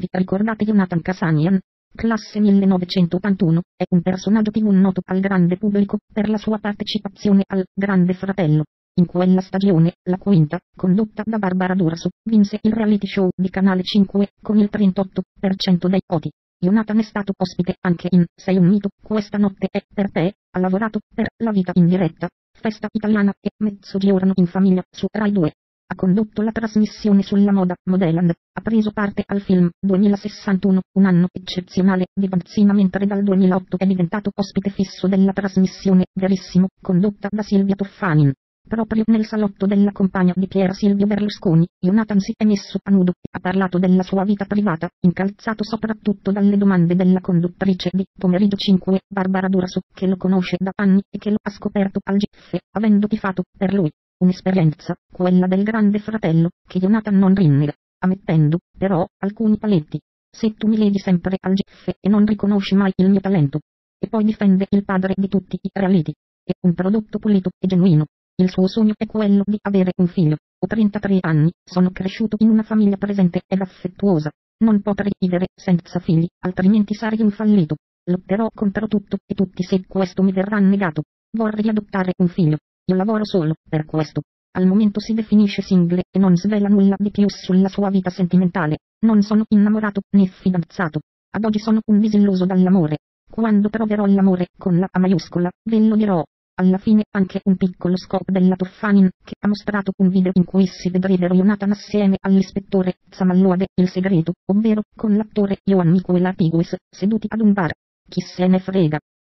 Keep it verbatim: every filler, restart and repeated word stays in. Vi ricordate Jonathan Kashanian? Classe millenovecentottantuno, è un personaggio tivù noto al grande pubblico per la sua partecipazione al Grande Fratello. In quella stagione, la quinta, condotta da Barbara D'Urso, vinse il reality show di Canale cinque, con il trentotto per cento dei voti. Jonathan è stato ospite anche in Sei un mito, Questa notte è per te, ha lavorato per La vita in diretta, Festa italiana e Mezzogiorno in famiglia su Rai due. Ha condotto la trasmissione sulla moda Modeland, ha preso parte al film duemilasessantuno, un anno eccezionale, di Pansina, mentre dal duemilaotto è diventato ospite fisso della trasmissione Verissimo, condotta da Silvia Toffanin. Proprio nel salotto della compagna di Pier Silvio Berlusconi, Jonathan si è messo a nudo e ha parlato della sua vita privata, incalzato soprattutto dalle domande della conduttrice di Pomeriggio cinque, Barbara D'Urso, che lo conosce da anni e che lo ha scoperto al Gf, avendo tifato per lui. Un'esperienza, quella del Grande Fratello, che Jonathan non rinnega, ammettendo, però, alcuni paletti. Se tu mi leghi sempre al Gf e non riconosci mai il mio talento. E poi difende il padre di tutti i reality. È un prodotto pulito e genuino. Il suo sogno è quello di avere un figlio. Ho trentatré anni, sono cresciuto in una famiglia presente ed affettuosa. Non potrei vivere senza figli, altrimenti sarei un fallito. Lotterò contro tutto e tutti se questo mi verrà negato. Vorrei adottare un figlio. Io lavoro solo per questo. Al momento si definisce single e non svela nulla di più sulla sua vita sentimentale. Non sono innamorato né fidanzato. Ad oggi sono un disilluso dall'amore. Quando troverò l'amore con la A maiuscola, ve lo dirò. Alla fine anche un piccolo scoop della Toffanin, che ha mostrato un video in cui si vedrebbero Jonathan assieme all'ispettore Zamalloade, Il Segreto, ovvero con l'attore Ioannico e l'Artigues, seduti ad un bar. Chi se ne frega.